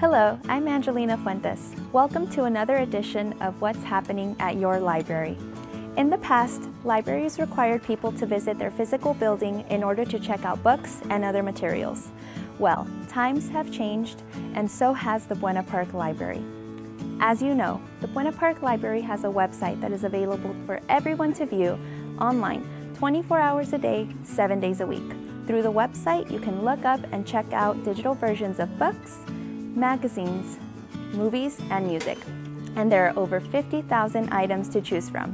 Hello, I'm Angelina Fuentes. Welcome to another edition of What's Happening at Your Library. In the past, libraries required people to visit their physical building in order to check out books and other materials. Well, times have changed, and so has the Buena Park Library. As you know, the Buena Park Library has a website that is available for everyone to view online 24 hours a day, 7 days a week. Through the website, you can look up and check out digital versions of books, magazines, movies, and music. And there are over 50,000 items to choose from.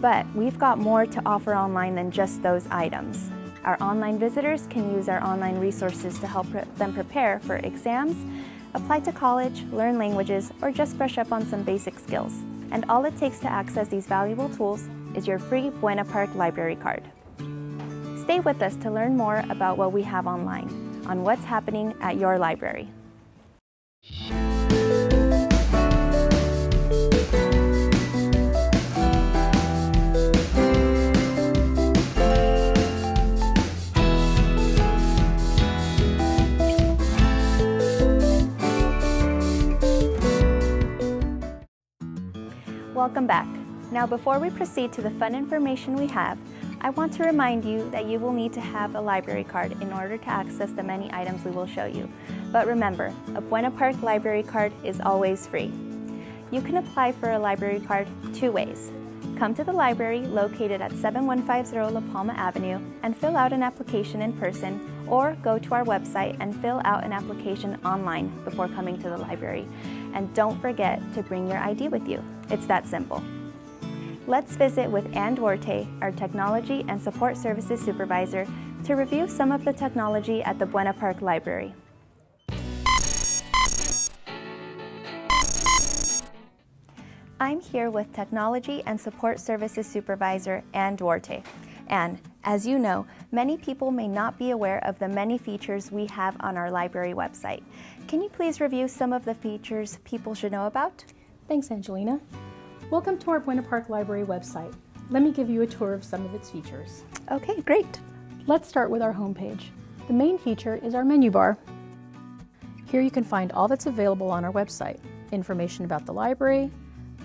But we've got more to offer online than just those items. Our online visitors can use our online resources to help them prepare for exams, apply to college, learn languages, or just brush up on some basic skills. And all it takes to access these valuable tools is your free Buena Park Library card. Stay with us to learn more about what we have online on What's Happening at Your Library. Welcome back. Now, before we proceed to the fun information we have, I want to remind you that you will need to have a library card in order to access the many items we will show you. But remember, a Buena Park library card is always free. You can apply for a library card two ways. Come to the library located at 7150 La Palma Avenue and fill out an application in person, or go to our website and fill out an application online before coming to the library. And don't forget to bring your ID with you. It's that simple. Let's visit with Anne Duarte, our Technology and Support Services Supervisor, to review some of the technology at the Buena Park Library. I'm here with Technology and Support Services Supervisor Anne Duarte. Anne, as you know, many people may not be aware of the many features we have on our library website. Can you please review some of the features people should know about? Thanks, Angelina. Welcome to our Buena Park Library website. Let me give you a tour of some of its features. Okay, great. Let's start with our homepage. The main feature is our menu bar. Here you can find all that's available on our website: information about the library,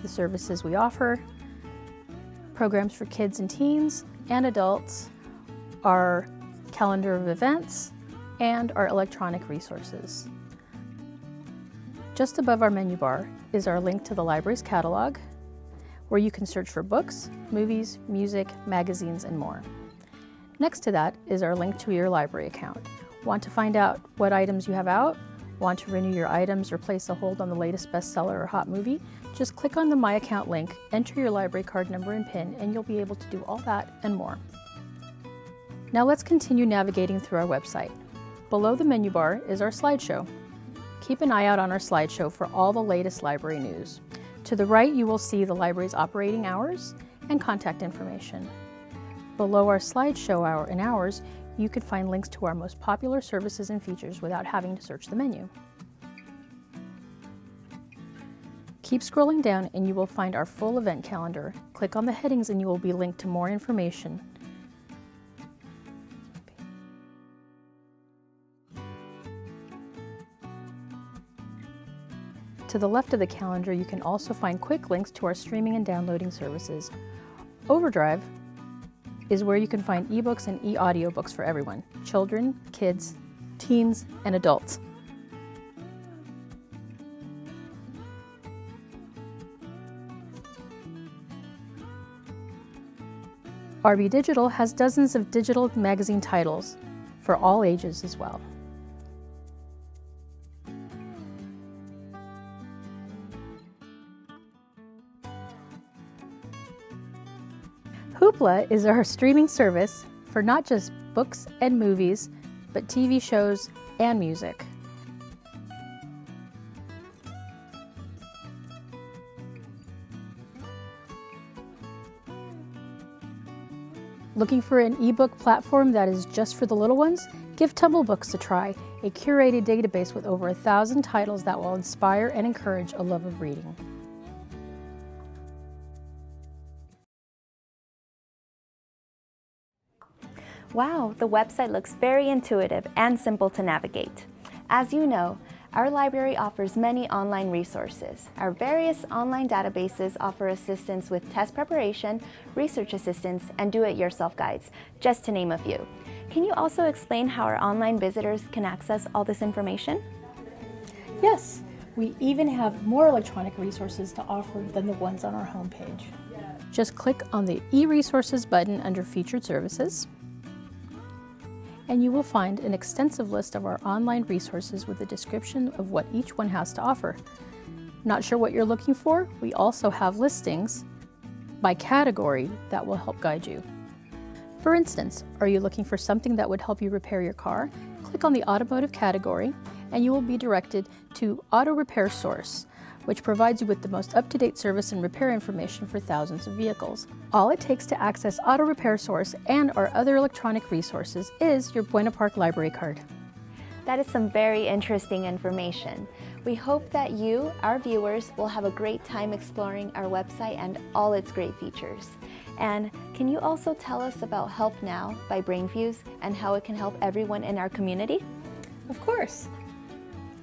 the services we offer, programs for kids and teens and adults, our calendar of events, and our electronic resources. Just above our menu bar is our link to the library's catalog, where you can search for books, movies, music, magazines, and more. Next to that is our link to your library account. Want to find out what items you have out? Want to renew your items or place a hold on the latest bestseller or hot movie? Just click on the My Account link, enter your library card number and PIN, and you'll be able to do all that and more. Now let's continue navigating through our website. Below the menu bar is our slideshow. Keep an eye out on our slideshow for all the latest library news. To the right, you will see the library's operating hours and contact information. Below our slideshow hour and hours, you can find links to our most popular services and features without having to search the menu. Keep scrolling down and you will find our full event calendar. Click on the headings and you will be linked to more information. To the left of the calendar, you can also find quick links to our streaming and downloading services. OverDrive is where you can find ebooks and e-audiobooks for everyone: children, kids, teens, and adults. RB Digital has dozens of digital magazine titles for all ages as well. Hoopla is our streaming service for not just books and movies, but TV shows and music. Looking for an ebook platform that is just for the little ones? Give TumbleBooks a try, a curated database with over 1,000 titles that will inspire and encourage a love of reading. Wow, the website looks very intuitive and simple to navigate. As you know, Our library offers many online resources. Our various online databases offer assistance with test preparation, research assistance, and do-it-yourself guides, just to name a few. Can you also explain how our online visitors can access all this information? Yes, we even have more electronic resources to offer than the ones on our homepage. Just click on the e-resources button under Featured Services, and you will find an extensive list of our online resources with a description of what each one has to offer. Not sure what you're looking for? We also have listings by category that will help guide you. For instance, are you looking for something that would help you repair your car? Click on the automotive category and you will be directed to Auto Repair Source, which provides you with the most up-to-date service and repair information for thousands of vehicles. All it takes to access Auto Repair Source and our other electronic resources is your Buena Park Library card. That is some very interesting information. We hope that you, our viewers, will have a great time exploring our website and all its great features. And can you also tell us about Help Now by Brainfuse and how it can help everyone in our community? Of course.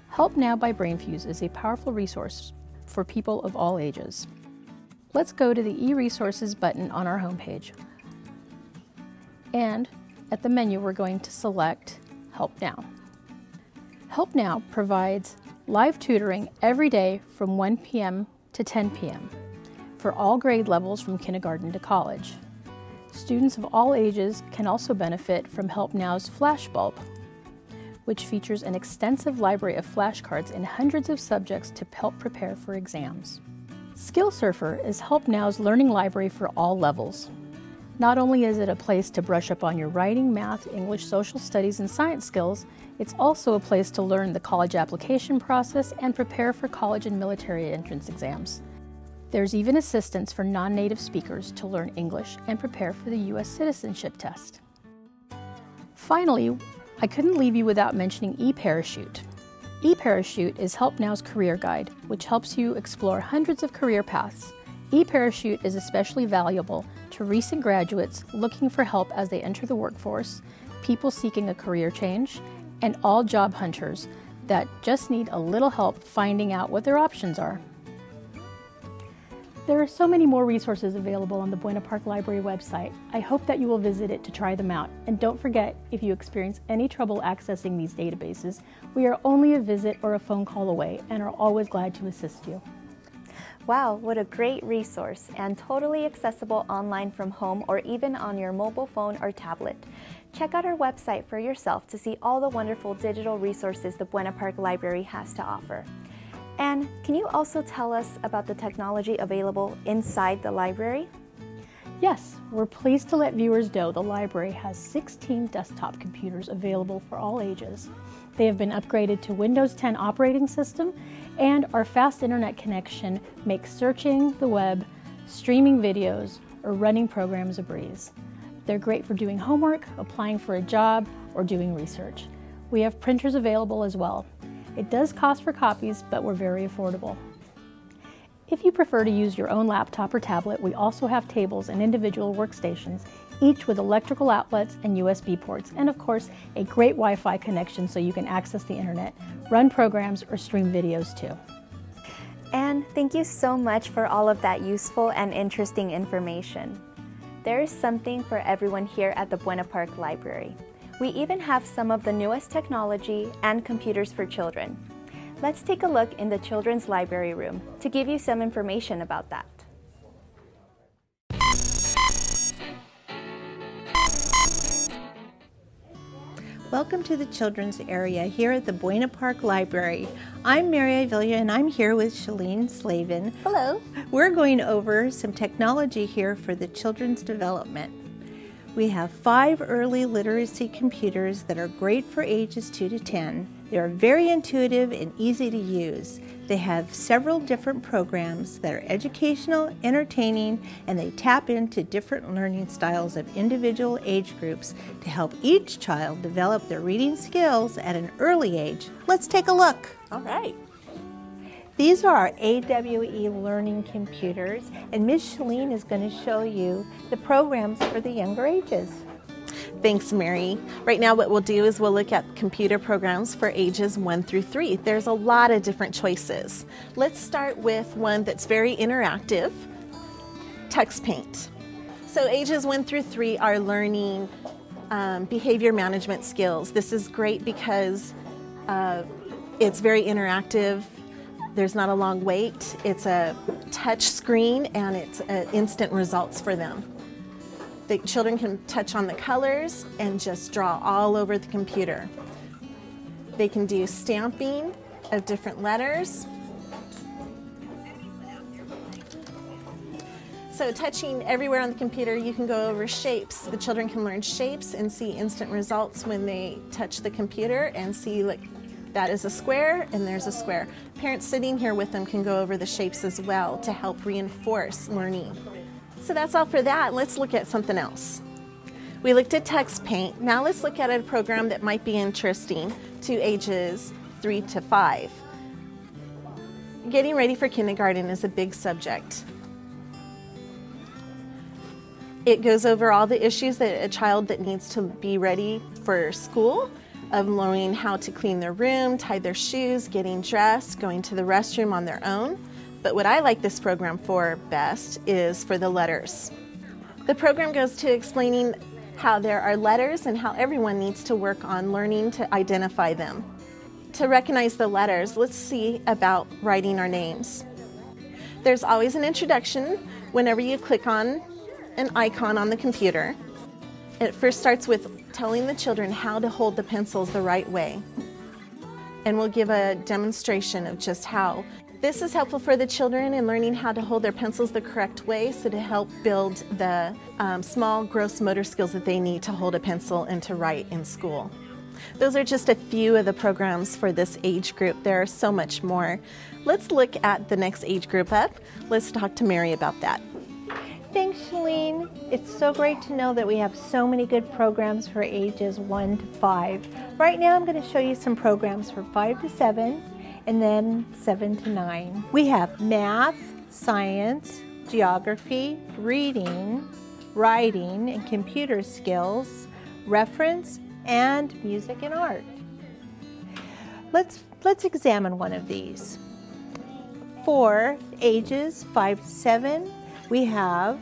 Help Now by Brainfuse is a powerful resource for people of all ages. Let's go to the e-resources button on our homepage. And at the menu, we're going to select Help Now. Help Now provides live tutoring every day from 1 p.m. to 10 p.m. for all grade levels from kindergarten to college. Students of all ages can also benefit from Help Now's Flashbulb, which features an extensive library of flashcards in hundreds of subjects to help prepare for exams. Skill Surfer is Help Now's learning library for all levels. Not only is it a place to brush up on your writing, math, English, social studies, and science skills, it's also a place to learn the college application process and prepare for college and military entrance exams. There's even assistance for non-native speakers to learn English and prepare for the U.S. citizenship test. Finally, I couldn't leave you without mentioning eParachute. eParachute is Help Now's career guide, which helps you explore hundreds of career paths. eParachute is especially valuable to recent graduates looking for help as they enter the workforce, people seeking a career change, and all job hunters that just need a little help finding out what their options are. There are so many more resources available on the Buena Park Library website. I hope that you will visit it to try them out. And don't forget, if you experience any trouble accessing these databases, we are only a visit or a phone call away and are always glad to assist you. Wow, what a great resource, and totally accessible online from home or even on your mobile phone or tablet. Check out our website for yourself to see all the wonderful digital resources the Buena Park Library has to offer. And can you also tell us about the technology available inside the library? Yes, we're pleased to let viewers know the library has 16 desktop computers available for all ages. They have been upgraded to Windows 10 operating system, and our fast internet connection makes searching the web, streaming videos, or running programs a breeze. They're great for doing homework, applying for a job, or doing research. We have printers available as well. It does cost for copies, but we're very affordable. If you prefer to use your own laptop or tablet, we also have tables and individual workstations, each with electrical outlets and USB ports, and of course, a great Wi-Fi connection so you can access the internet, run programs, or stream videos too. And thank you so much for all of that useful and interesting information. There is something for everyone here at the Buena Park Library. We even have some of the newest technology and computers for children. Let's take a look in the children's library room to give you some information about that. Welcome to the children's area here at the Buena Park Library. I'm Maria Avila and I'm here with Shalene Slavin. Hello. We're going over some technology here for the children's development. We have 5 early literacy computers that are great for ages 2 to 10. They are very intuitive and easy to use. They have several different programs that are educational, entertaining, and they tap into different learning styles of individual age groups to help each child develop their reading skills at an early age. Let's take a look. All right. These are our AWE Learning Computers, and Ms. Shalene is going to show you the programs for the younger ages. Thanks, Mary. Right now what we'll do is we'll look at computer programs for ages 1 through 3. There's a lot of different choices. Let's start with one that's very interactive, Tux Paint. So ages 1 through 3 are learning behavior management skills. This is great because it's very interactive. There's not a long wait. It's a touch screen and it's instant results for them. The children can touch on the colors and just draw all over the computer. They can do stamping of different letters. So touching everywhere on the computer, you can go over shapes. The children can learn shapes and see instant results when they touch the computer and see, like, that is a square and there's a square. Parents sitting here with them can go over the shapes as well to help reinforce learning. So that's all for that. Let's look at something else. We looked at Tux Paint. Now let's look at a program that might be interesting to ages 3 to 5. Getting ready for kindergarten is a big subject. It goes over all the issues that a child that needs to be ready for school, of learning how to clean their room, tie their shoes, getting dressed, going to the restroom on their own. But what I like this program for best is for the letters. The program goes to explaining how there are letters and how everyone needs to work on learning to identify them. To recognize the letters, let's see about writing our names. There's always an introduction whenever you click on an icon on the computer. It first starts with telling the children how to hold the pencils the right way. And we'll give a demonstration of just how. This is helpful for the children in learning how to hold their pencils the correct way, so to help build the small gross motor skills that they need to hold a pencil and to write in school. Those are just a few of the programs for this age group. There are so much more. Let's look at the next age group up. Let's talk to Mary about that. Thanks, Shalene. It's so great to know that we have so many good programs for ages 1 to 5. Right now I'm going to show you some programs for 5 to 7. And then 7 to 9. We have math, science, geography, reading, writing, and computer skills, reference, and music and art. Let's examine one of these. For ages 5 to 7, we have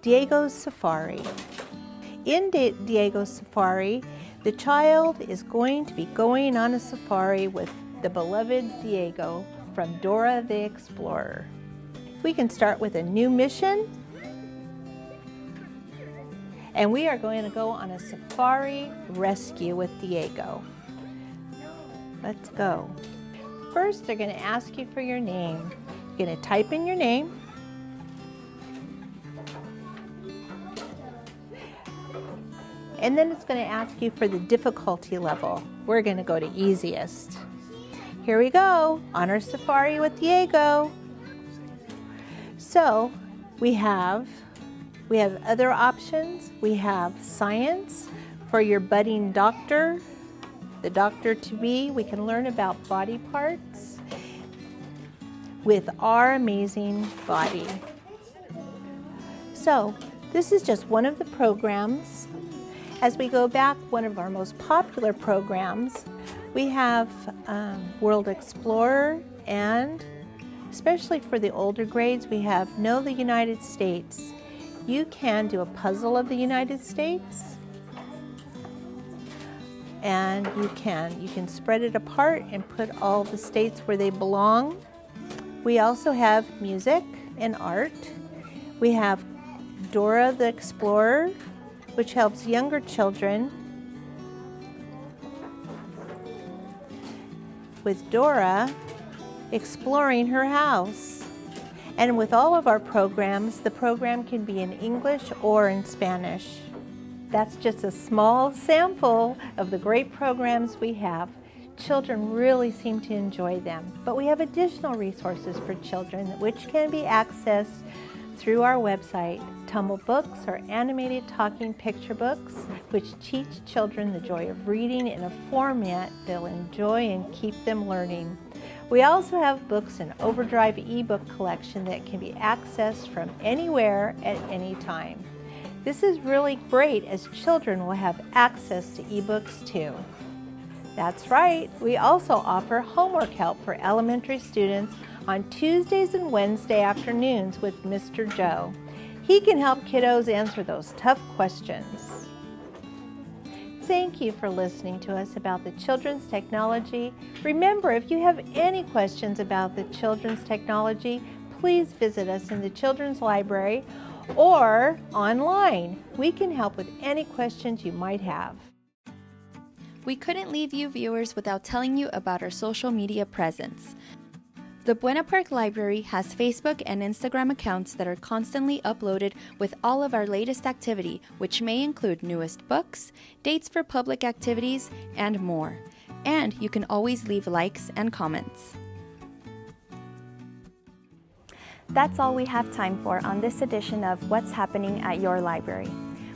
Diego's Safari. In Diego's Safari, the child is going to be going on a safari with the beloved Diego from Dora the Explorer. We can start with a new mission, and we are going to go on a safari rescue with Diego. Let's go. First, they're going to ask you for your name. You're going to type in your name. And then it's going to ask you for the difficulty level. We're going to go to easiest. Here we go, on our safari with Diego. So we have other options. We have science for your budding doctor, the doctor-to-be. We can learn about body parts with our amazing body. So this is just one of the programs. As we go back, one of our most popular programs, we have World Explorer, and especially for the older grades, we have Know the United States. You can do a puzzle of the United States, and you can spread it apart and put all the states where they belong. We also have music and art. We have Dora the Explorer, which helps younger children with Dora exploring her house. And with all of our programs, the program can be in English or in Spanish. That's just a small sample of the great programs we have. Children really seem to enjoy them, but we have additional resources for children which can be accessed through our website. TumbleBooks are animated talking picture books which teach children the joy of reading in a format they'll enjoy and keep them learning. We also have books in OverDrive ebook collection that can be accessed from anywhere at any time. This is really great as children will have access to ebooks too. That's right, we also offer homework help for elementary students on Tuesdays and Wednesday afternoons with Mr. Joe. He can help kiddos answer those tough questions. Thank you for listening to us about the children's technology. Remember, if you have any questions about the children's technology, please visit us in the Children's Library or online. We can help with any questions you might have. We couldn't leave you viewers without telling you about our social media presence. The Buena Park Library has Facebook and Instagram accounts that are constantly uploaded with all of our latest activity, which may include newest books, dates for public activities, and more. And you can always leave likes and comments. That's all we have time for on this edition of What's Happening at Your Library.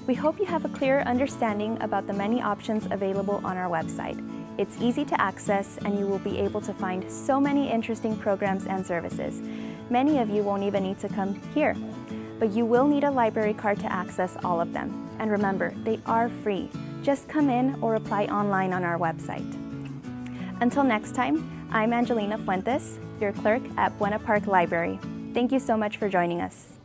We hope you have a clearer understanding about the many options available on our website. It's easy to access and you will be able to find so many interesting programs and services. Many of you won't even need to come here, but you will need a library card to access all of them. And remember, they are free. Just come in or apply online on our website. Until next time, I'm Angelina Fuentes, your clerk at Buena Park Library. Thank you so much for joining us.